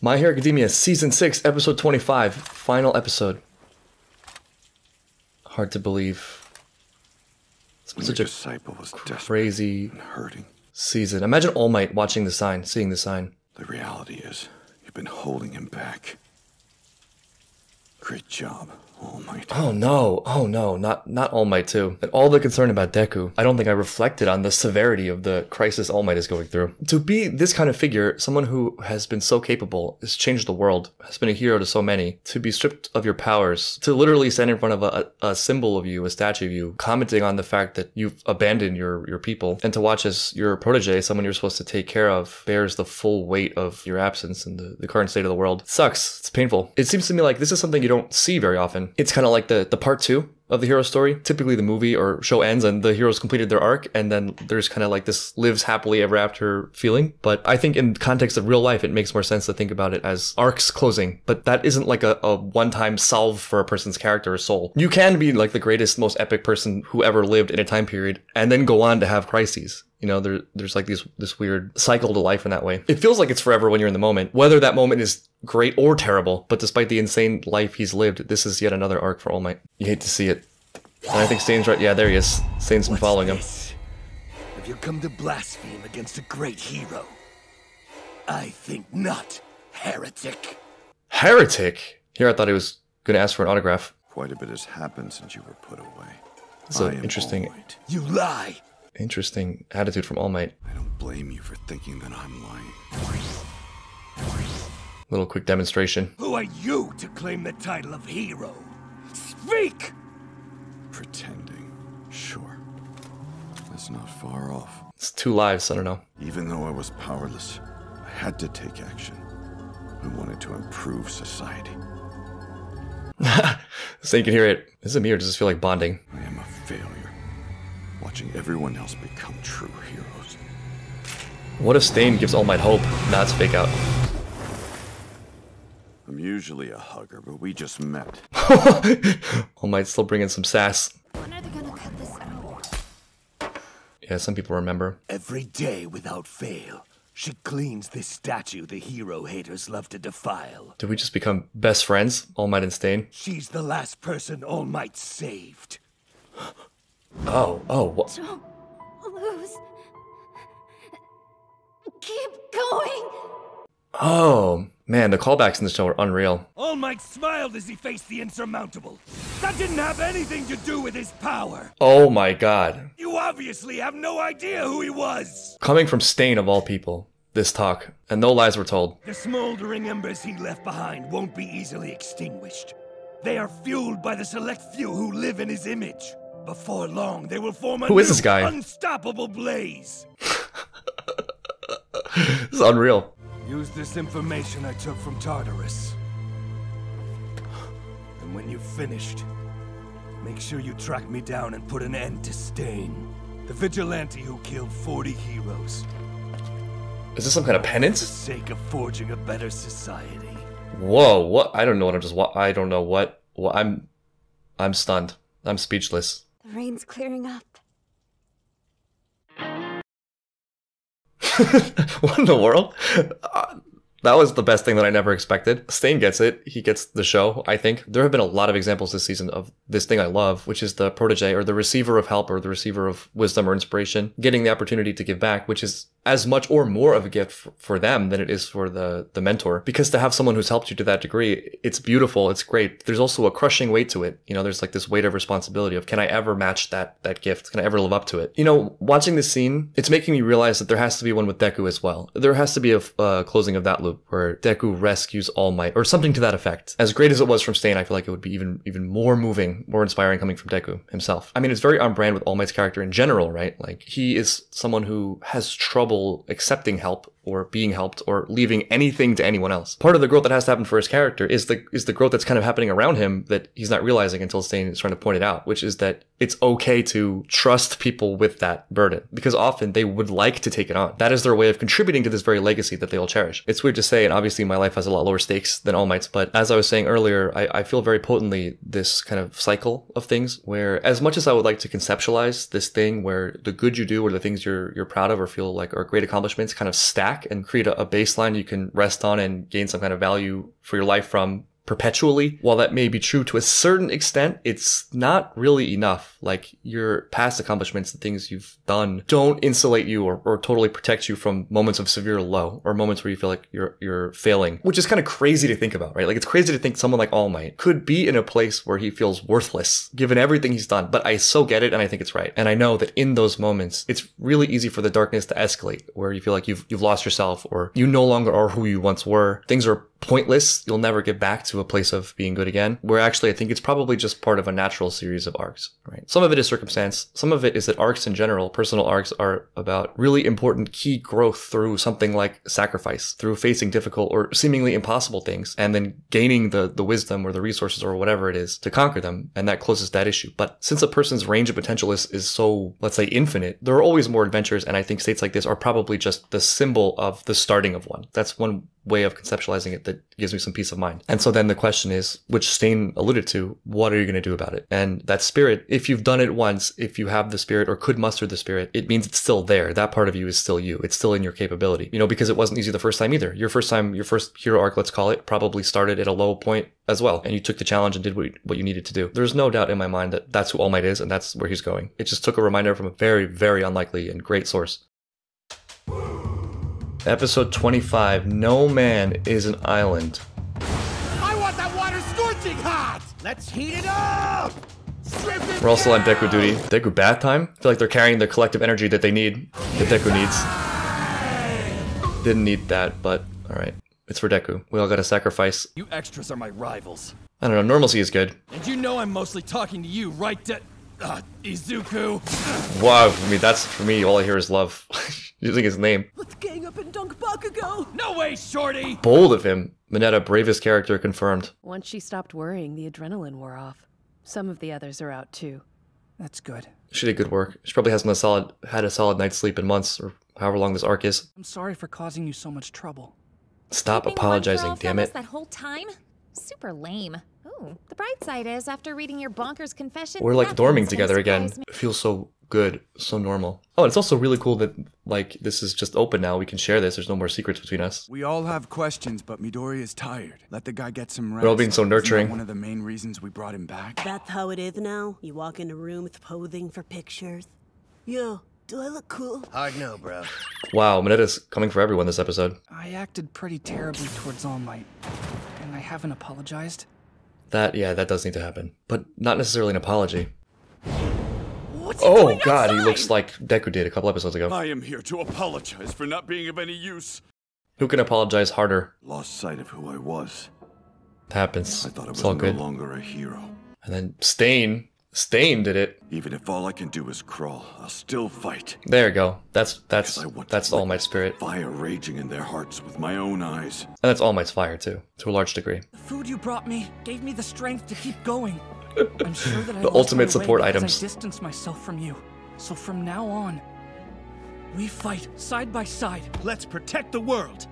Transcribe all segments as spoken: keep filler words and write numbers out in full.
My Hero Academia, Season six, Episode twenty-five, final episode. Hard to believe. It's been such a was crazy and hurting season. Imagine All Might watching the sign, seeing the sign. The reality is, you've been holding him back. Great job, All Might. Oh no, oh no, not, not All Might too. And all the concern about Deku, I don't think I reflected on the severity of the crisis All Might is going through. To be this kind of figure, someone who has been so capable, has changed the world, has been a hero to so many, to be stripped of your powers, to literally stand in front of a, a symbol of you, a statue of you, commenting on the fact that you've abandoned your, your people, and to watch as your protege, someone you're supposed to take care of, bears the full weight of your absence and the, the current state of the world. It sucks. It's painful. It seems to me like this is something you don't see very often. It's kind of like the, the part two of the hero story. Typically the movie or show ends and the hero's completed their arc, and then there's kind of like this lives happily ever after feeling. But I think in context of real life, it makes more sense to think about it as arcs closing. But that isn't like a, a one-time salve for a person's character or soul. You can be like the greatest, most epic person who ever lived in a time period and then go on to have crises. You know, there, there's like these, this weird cycle to life in that way. It feels like it's forever when you're in the moment, whether that moment is great or terrible. But despite the insane life he's lived, this is yet another arc for All Might. You hate to see it. And I think Stain's right. Yeah, there he is. Stain's been following him. Have you come to blaspheme against a great hero? I think not, heretic. Heretic? Here I thought he was going to ask for an autograph. Quite a bit has happened since you were put away. So interesting. You lie. Interesting attitude from All Might. I don't blame you for thinking that I'm lying. Little quick demonstration. Who are you to claim the title of hero? Speak! Pretending, sure. That's not far off. It's two lives, I don't know. Even though I was powerless, I had to take action. I wanted to improve society. So you can hear it. Is it me or does this feel like bonding? I am a failure. Watching everyone else become true heroes. What if Stain gives All Might hope? Nah, it's fake out. I'm usually a hugger, but we just met. All Might still bringing some sass. When are they gonna cut this out? Yeah, some people remember. Every day without fail, she cleans this statue the hero haters love to defile. Did we just become best friends, All Might and Stain? She's the last person All Might saved. Oh, oh, what? Don't lose. Keep going. Oh, man, the callbacks in this show are unreal. All Might smiled as he faced the insurmountable. That didn't have anything to do with his power. Oh my god. You obviously have no idea who he was. Coming from Stain of all people, this talk, and no lies were told. The smoldering embers he left behind won't be easily extinguished. They are fueled by the select few who live in his image. Before long, they will form a Who is this guy? unstoppable blaze. This is unreal. Use this information I took from Tartarus. And when you've finished, make sure you track me down and put an end to Stain, the vigilante who killed forty heroes. Is this some kind of penance? For the sake of forging a better society. Whoa, what? I don't know what I'm just. I don't know what. Well, I'm. I'm stunned. I'm speechless. The rain's clearing up. What in the world? Uh, that was the best thing that I never expected. Stain gets it. He gets the show, I think. There have been a lot of examples this season of this thing I love, which is the protege or the receiver of help or the receiver of wisdom or inspiration, getting the opportunity to give back, which is as much or more of a gift for, for them than it is for the, the mentor. Because to have someone who's helped you to that degree, it's beautiful, it's great. There's also a crushing weight to it. You know, there's like this weight of responsibility of, can I ever match that, that gift? Can I ever live up to it? You know, watching this scene, it's making me realize that there has to be one with Deku as well. There has to be a uh, closing of that loop where Deku rescues All Might or something to that effect. As great as it was from Stain, I feel like it would be even, even more moving, more inspiring coming from Deku himself. I mean, it's very on brand with All Might's character in general, right? Like, he is someone who has trouble accepting help or being helped or leaving anything to anyone else. Part of the growth that has to happen for his character is the is the growth that's kind of happening around him that he's not realizing until Stain is trying to point it out, which is that it's okay to trust people with that burden, because often they would like to take it on. That is their way of contributing to this very legacy that they all cherish. It's weird to say, and obviously my life has a lot lower stakes than All Might's, but as I was saying earlier, I, I feel very potently this kind of cycle of things where, as much as I would like to conceptualize this thing where the good you do or the things you're you're proud of or feel like are great accomplishments kind of stack and create a, a baseline you can rest on and gain some kind of value for your life from perpetually, while that may be true to a certain extent, it's not really enough. Like, your past accomplishments, the things you've done, don't insulate you or, or totally protect you from moments of severe low or moments where you feel like you're you're failing, which is kind of crazy to think about, right? Like, it's crazy to think someone like All Might could be in a place where he feels worthless given everything he's done, but I so get it, and I think it's right. And I know that in those moments, it's really easy for the darkness to escalate, where you feel like you've you've lost yourself, or you no longer are who you once were. Things are pointless. You'll never get back to a place of being good again, where actually I think it's probably just part of a natural series of arcs, right? Some of it is circumstance. Some of it is that arcs in general, personal arcs, are about really important key growth through something like sacrifice, through facing difficult or seemingly impossible things, and then gaining the, the wisdom or the resources or whatever it is to conquer them. And that closes that issue. But since a person's range of potential is, is so, let's say, infinite, there are always more adventures. And I think states like this are probably just the symbol of the starting of one. That's one way of conceptualizing it that gives me some peace of mind. And so then the question is, which Stain alluded to, what are you going to do about it? And that spirit, if you've done it once, if you have the spirit or could muster the spirit, it means it's still there. That part of you is still you. It's still in your capability, you know, because it wasn't easy the first time either. Your first time, your first hero arc, let's call it, probably started at a low point as well. And you took the challenge and did what you, what you needed to do. There's no doubt in my mind that that's who All Might is and that's where he's going. It just took a reminder from a very, very unlikely and great source. Episode twenty-five, No Man is an Island. I want that water scorching hot! Let's heat it up! Strip it We're also down. On Deku duty. Deku bath time? I feel like they're carrying the collective energy that they need, that Deku needs. Didn't need that, but alright. It's for Deku. We all gotta sacrifice. You extras are my rivals. I don't know, normalcy is good. And you know I'm mostly talking to you, right, De- Uh, Izuku. Wow, I mean, that's, for me, all I hear is love. Using his name. Let's gang up and dunk Bakugo. No way, shorty! Bold of him. Mineta, bravest character confirmed. Once she stopped worrying, the adrenaline wore off. Some of the others are out too. That's good. She did good work. She probably hasn't a solid, had a solid night's sleep in months, or however long this arc is. I'm sorry for causing you so much trouble. Stop Keeping apologizing, damn it. That whole time? Super lame. Ooh, the bright side is, after reading your bonkers confession, we're like dorming together again. It feels so good, so normal. Oh, and it's also really cool that, like, this is just open now. We can share this. There's no more secrets between us. We all have questions, but Midoriya is tired. Let the guy get some rest. We're all being so nurturing. One of the main reasons we brought him back. That's how it is now. You walk in a room with posing for pictures. Yo, do I look cool? Hard no, bro. Wow, Mineta's coming for everyone this episode. I acted pretty terribly towards All Might, and I haven't apologized. That, yeah, that does need to happen. But not necessarily an apology. What's oh, he God, outside? He looks like Deku did a couple episodes ago. I am here to apologize for not being of any use. Who can apologize harder? Lost sight of who I was. It happens. I thought I was no good. Longer a hero. And then Stain. Stain did it. Even if all I can do is crawl, I'll still fight. There you go. That's that's that's All Might's spirit. Fire raging in their hearts with my own eyes. And that's All Might's fire too, to a large degree. The food you brought me gave me the strength to keep going. I'm sure that I the ultimate support items. I distance myself from you, so from now on, we fight side by side. Let's protect the world.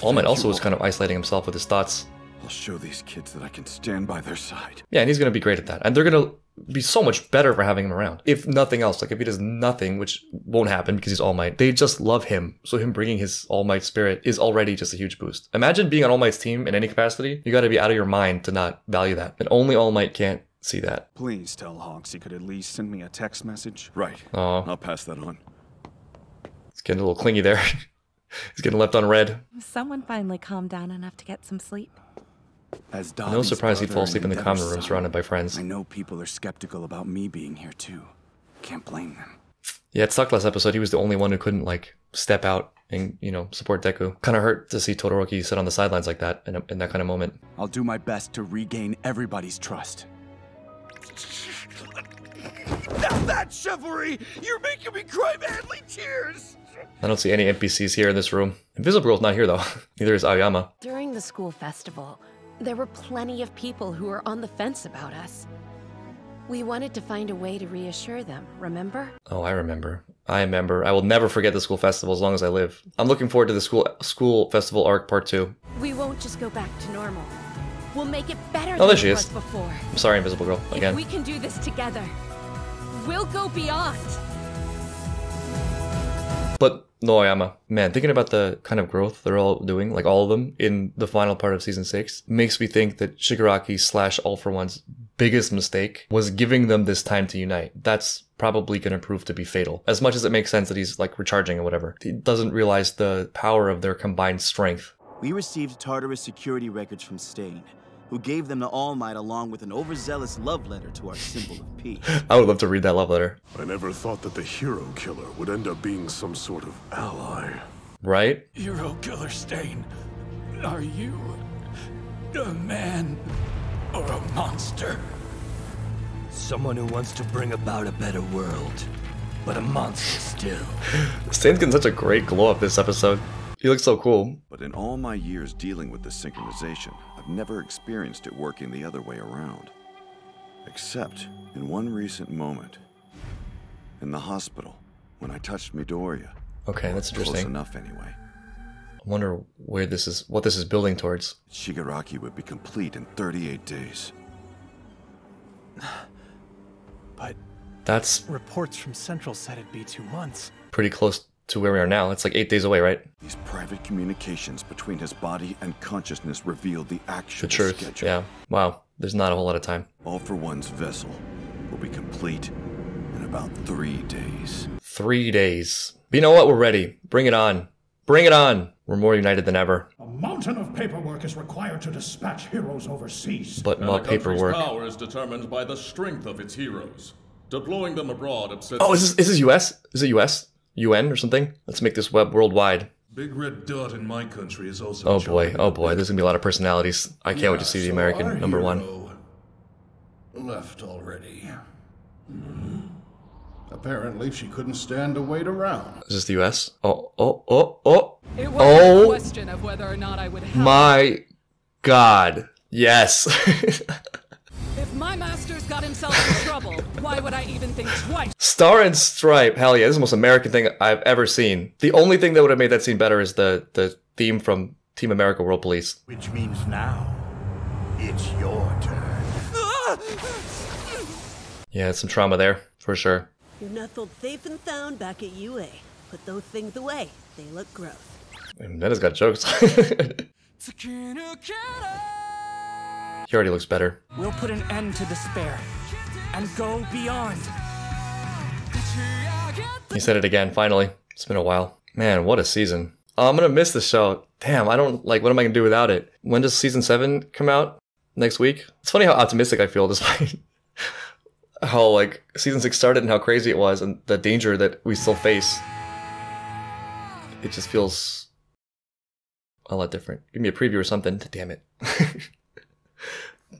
All Might also was kind of isolating himself with his thoughts. I'll show these kids that I can stand by their side. Yeah, and he's going to be great at that. And they're going to be so much better for having him around. If nothing else, like if he does nothing, which won't happen because he's All Might, they just love him. So him bringing his All Might spirit is already just a huge boost. Imagine being on All Might's team in any capacity. You got to be out of your mind to not value that. And only All Might can't see that. Please tell Honks he could at least send me a text message. Right. Aww. I'll pass that on. It's getting a little clingy there. He's getting left on red. Someone finally calmed down enough to get some sleep. As no surprise he'd fall asleep in the common room surrounded by friends. I know people are skeptical about me being here too. Can't blame them. Yeah, it sucked last episode. He was the only one who couldn't, like, step out and, you know, support Deku. Kind of hurt to see Todoroki sit on the sidelines like that in, a, in that kind of moment. I'll do my best to regain everybody's trust. Now that's chivalry! You're making me cry madly tears! I don't see any N P Cs here in this room. Invisible Girl's not here though. Neither is Aoyama. During the school festival, there were plenty of people who were on the fence about us. We wanted to find a way to reassure them, remember? Oh, I remember. I remember. I will never forget the school festival as long as I live. I'm looking forward to the school school festival arc part two. We won't just go back to normal. We'll make it better oh, than it was before. I'm sorry, Invisible Girl, again. If we can do this together, we'll go beyond. But no, Aoyama, man, thinking about the kind of growth they're all doing, like all of them, in the final part of season six, makes me think that Shigaraki slash All For One's biggest mistake was giving them this time to unite. That's probably going to prove to be fatal. As much as it makes sense that he's like recharging or whatever, he doesn't realize the power of their combined strength. We received Tartarus security records from Stain, who gave them to All Might along with an overzealous love letter to our symbol of peace. I would love to read that love letter. I never thought that the hero killer would end up being some sort of ally. Right? Hero killer Stain, are you a man or a monster? Someone who wants to bring about a better world, but a monster still. Stain's getting such a great glow up this episode. He looks so cool. But in all my years dealing with the synchronization, I've never experienced it working the other way around. Except in one recent moment. In the hospital, when I touched Midoriya. Okay, that's interesting. Close enough anyway. I wonder where this is, what this is building towards. Shigaraki would be complete in thirty-eight days. But that's reports from Central said it'd be two months. Pretty close to where we are now. It's like eight days away, right? These private communications between his body and consciousness revealed the actual the truth. Schedule. Yeah. Wow. There's not a whole lot of time. All For One's vessel will be complete in about three days. Three days. But you know what? We're ready. Bring it on. Bring it on. We're more united than ever. A mountain of paperwork is required to dispatch heroes overseas. But not paperwork. Country's power is determined by the strength of its heroes. Deploying them abroad upsets. Oh, is this, is this U S? Is it U S? U N or something? Let's make this web worldwide. Big red dot in my country is also. Oh boy, oh boy, there's gonna be a lot of personalities. I can't yeah, wait to see so the American number one. Left already. Mm-hmm. Apparently, she couldn't stand to wait around. Is this the U S? Oh, oh, oh, oh. It was oh, a question of whether or not I would help. My God. Yes. If my master's got himself in trouble, why would I even think twice? Star and Stripe, hell yeah, this is the most American thing I've ever seen. The only thing that would have made that scene better is the, the theme from Team America World Police. Which means now, it's your turn. Yeah, some trauma there, for sure. You're nestled safe and sound back at U A. Put those things away, they look gross. Mineta's got jokes. He already looks better. We'll put an end to despair and go beyond. He said it again, finally. It's been a while. Man, what a season. Oh, I'm gonna miss this show. Damn, I don't, like, what am I gonna do without it? When does season seven come out? Next week? It's funny how optimistic I feel despite how, like, season six started and how crazy it was and the danger that we still face. It just feels a lot different. Give me a preview or something. Damn it.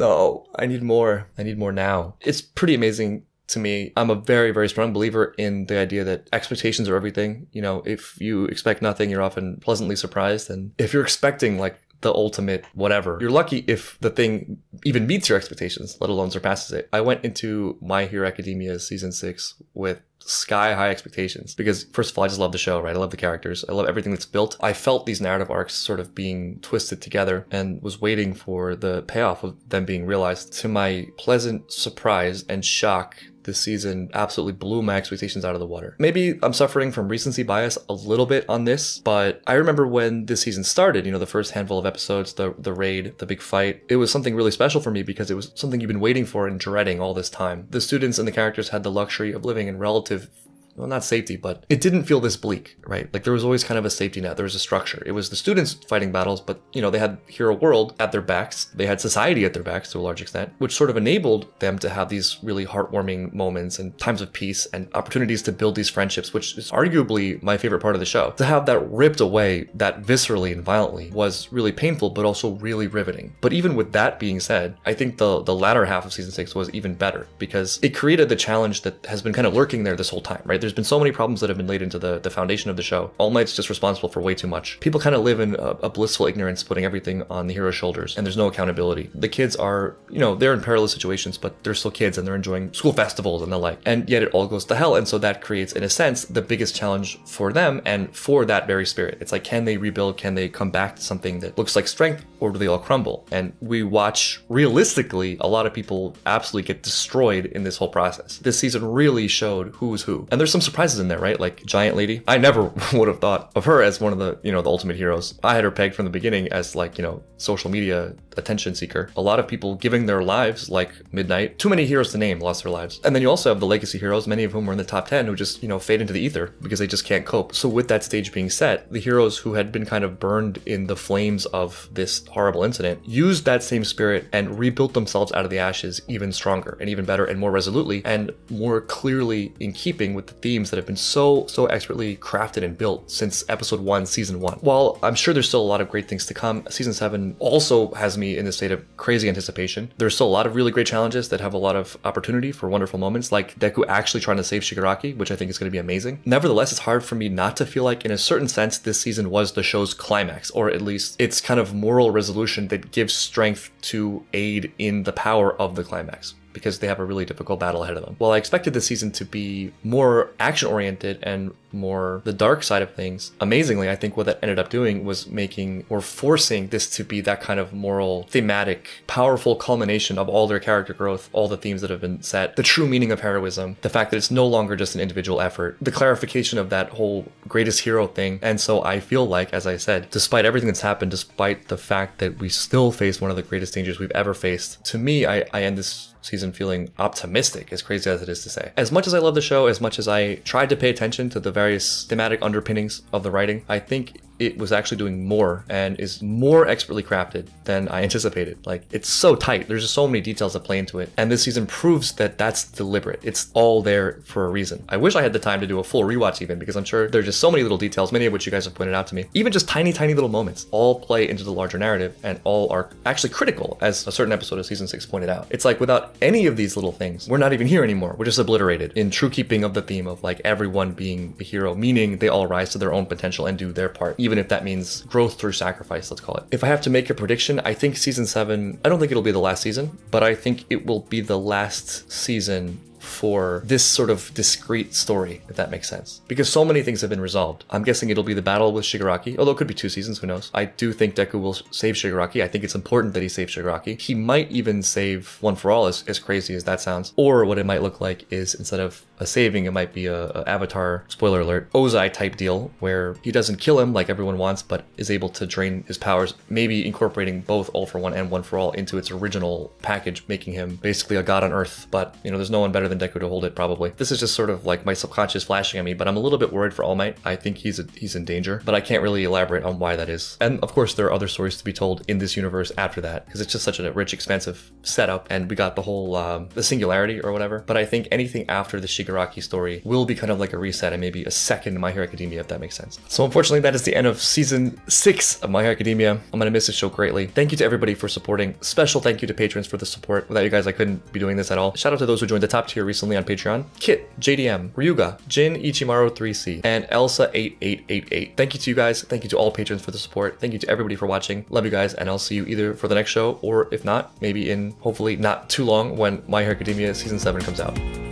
No, I need more. I need more now. It's pretty amazing to me. I'm a very, very strong believer in the idea that expectations are everything. You know, if you expect nothing, you're often pleasantly surprised. And if you're expecting like the ultimate whatever, you're lucky if the thing even meets your expectations, let alone surpasses it. I went into My Hero Academia season six with sky high expectations because first of all, I just love the show, right? I love the characters. I love everything that's built. I felt these narrative arcs sort of being twisted together and was waiting for the payoff of them being realized. To my pleasant surprise and shock, this season absolutely blew my expectations out of the water. Maybe I'm suffering from recency bias a little bit on this, but I remember when this season started, you know, the first handful of episodes, the the raid, the big fight, it was something really special for me because it was something you've been waiting for and dreading all this time. The students and the characters had the luxury of living in relative, well, not safety, but it didn't feel this bleak, right? Like there was always kind of a safety net. There was a structure. It was the students fighting battles, but you know, they had Hero World at their backs. They had society at their backs to a large extent, which sort of enabled them to have these really heartwarming moments and times of peace and opportunities to build these friendships, which is arguably my favorite part of the show. To have that ripped away that viscerally and violently was really painful, but also really riveting. But even with that being said, I think the, the latter half of season six was even better because it created the challenge that has been kind of lurking there this whole time, right? there's been so many problems that have been laid into the, the foundation of the show. All Might's just responsible for way too much. People kind of live in a, a blissful ignorance, putting everything on the hero's shoulders, and there's no accountability. The kids are, you know, they're in perilous situations, but they're still kids and they're enjoying school festivals and the like, and yet it all goes to hell. And so that creates, in a sense, the biggest challenge for them and for that very spirit. It's like, can they rebuild? Can they come back to something that looks like strength, or do they all crumble? And we watch, realistically, a lot of people absolutely get destroyed in this whole process. This season really showed who's who. And there's some surprises in there, right? Like Giant Lady. I never would have thought of her as one of the, you know, the ultimate heroes. I had her pegged from the beginning as like, you know, social media attention seeker. A lot of people giving their lives, like Midnight. Too many heroes to name lost their lives. And then you also have the legacy heroes, many of whom were in the top ten, who just, you know, fade into the ether because they just can't cope. So with that stage being set, the heroes who had been kind of burned in the flames of this horrible incident used that same spirit and rebuilt themselves out of the ashes even stronger and even better and more resolutely and more clearly in keeping with the themes that have been so, so expertly crafted and built since episode one, season one. While I'm sure there's still a lot of great things to come, season seven also has me in a state of crazy anticipation. There's still a lot of really great challenges that have a lot of opportunity for wonderful moments, like Deku actually trying to save Shigaraki, which I think is going to be amazing. Nevertheless, it's hard for me not to feel like, in a certain sense, this season was the show's climax, or at least its kind of moral resolution that gives strength to aid in the power of the climax, because they have a really difficult battle ahead of them. While I expected this season to be more action-oriented and more the dark side of things, amazingly, I think what that ended up doing was making or forcing this to be that kind of moral, thematic, powerful culmination of all their character growth, all the themes that have been set, the true meaning of heroism, the fact that it's no longer just an individual effort, the clarification of that whole greatest hero thing. And so I feel like, as I said, despite everything that's happened, despite the fact that we still face one of the greatest dangers we've ever faced, to me, I, I end this season feeling optimistic, as crazy as it is to say. As much as I love the show, as much as I tried to pay attention to the various thematic underpinnings of the writing, I think it was actually doing more and is more expertly crafted than I anticipated. Like, it's so tight. There's just so many details that play into it. And this season proves that that's deliberate. It's all there for a reason. I wish I had the time to do a full rewatch even, because I'm sure there are just so many little details, many of which you guys have pointed out to me. Even just tiny, tiny little moments all play into the larger narrative and all are actually critical, as a certain episode of season six pointed out. It's like, without any of these little things, we're not even here anymore. We're just obliterated, in true keeping of the theme of like everyone being a hero, meaning they all rise to their own potential and do their part, even if that means growth through sacrifice, let's call it. If I have to make a prediction, I think season seven, I don't think it'll be the last season, but I think it will be the last season for this sort of discrete story, if that makes sense. Because so many things have been resolved. I'm guessing it'll be the battle with Shigaraki, although it could be two seasons, who knows. I do think Deku will save Shigaraki. I think it's important that he saves Shigaraki. He might even save One For All, as, as crazy as that sounds. Or what it might look like is, instead of a saving, it might be a, a Avatar, spoiler alert, Ozai type deal, where he doesn't kill him like everyone wants, but is able to drain his powers, maybe incorporating both All For One and One For All into its original package, making him basically a god on Earth. But, you know, there's no one better than Deku to hold it, probably. This is just sort of like my subconscious flashing at me, but I'm a little bit worried for All Might. I think he's a, he's in danger, but I can't really elaborate on why that is. And of course, there are other stories to be told in this universe after that, because it's just such a rich, expansive setup, and we got the whole um, the singularity or whatever. But I think anything after the Shigaraki story will be kind of like a reset and maybe a second My Hero Academia, if that makes sense. So unfortunately, that is the end of season six of My Hero Academia. I'm gonna miss this show greatly. Thank you to everybody for supporting. Special thank you to patrons for the support. Without you guys, I couldn't be doing this at all. Shout out to those who joined the top tier recently on Patreon: Kit, J D M, Ryuga, Jin Ichimaru three C, and Elsa eight eight eight eight. Thank you to you guys. Thank you to all patrons for the support. Thank you to everybody for watching. Love you guys, and I'll see you either for the next show, or if not, maybe in hopefully not too long when My Hero Academia season seven comes out.